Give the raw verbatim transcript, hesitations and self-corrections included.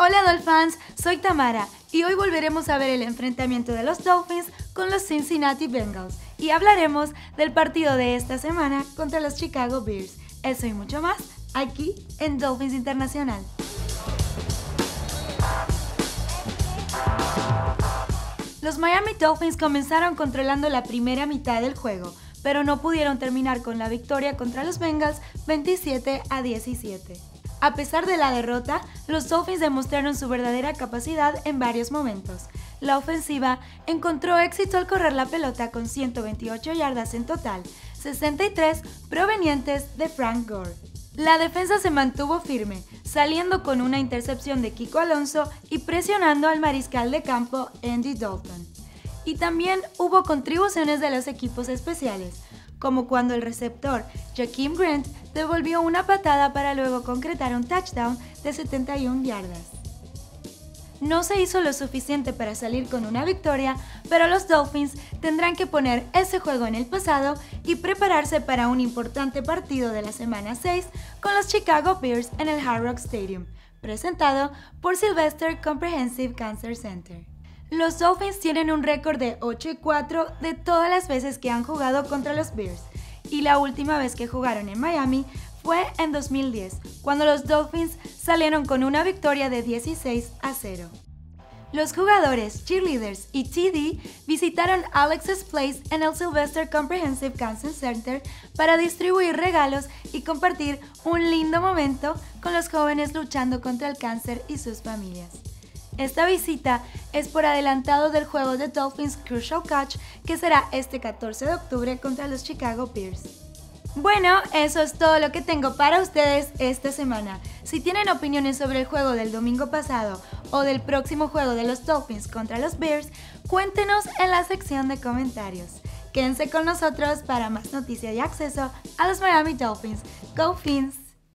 Hola Dolphins, soy Tamara y hoy volveremos a ver el enfrentamiento de los Dolphins con los Cincinnati Bengals y hablaremos del partido de esta semana contra los Chicago Bears. Eso y mucho más aquí en Dolphins Internacional. Los Miami Dolphins comenzaron controlando la primera mitad del juego, pero no pudieron terminar con la victoria contra los Bengals veintisiete a diecisiete. A pesar de la derrota, los Dolphins demostraron su verdadera capacidad en varios momentos. La ofensiva encontró éxito al correr la pelota con ciento veintiocho yardas en total, sesenta y tres provenientes de Frank Gore. La defensa se mantuvo firme, saliendo con una intercepción de Kiko Alonso y presionando al mariscal de campo Andy Dalton. Y también hubo contribuciones de los equipos especiales, como cuando el receptor Jakeem Grant devolvió una patada para luego concretar un touchdown de setenta y una yardas. No se hizo lo suficiente para salir con una victoria, pero los Dolphins tendrán que poner ese juego en el pasado y prepararse para un importante partido de la semana seis con los Chicago Bears en el Hard Rock Stadium, presentado por Sylvester Comprehensive Cancer Center. Los Dolphins tienen un récord de ocho y cuatro de todas las veces que han jugado contra los Bears, y la última vez que jugaron en Miami fue en dos mil diez, cuando los Dolphins salieron con una victoria de dieciséis a cero. Los jugadores, cheerleaders y T D visitaron Alex's Place en el Sylvester Comprehensive Cancer Center para distribuir regalos y compartir un lindo momento con los jóvenes luchando contra el cáncer y sus familias. Esta visita es por adelantado del juego de Dolphins Crucial Catch, que será este catorce de octubre contra los Chicago Bears. Bueno, eso es todo lo que tengo para ustedes esta semana. Si tienen opiniones sobre el juego del domingo pasado o del próximo juego de los Dolphins contra los Bears, cuéntenos en la sección de comentarios. Quédense con nosotros para más noticias y acceso a los Miami Dolphins. ¡Go Fins!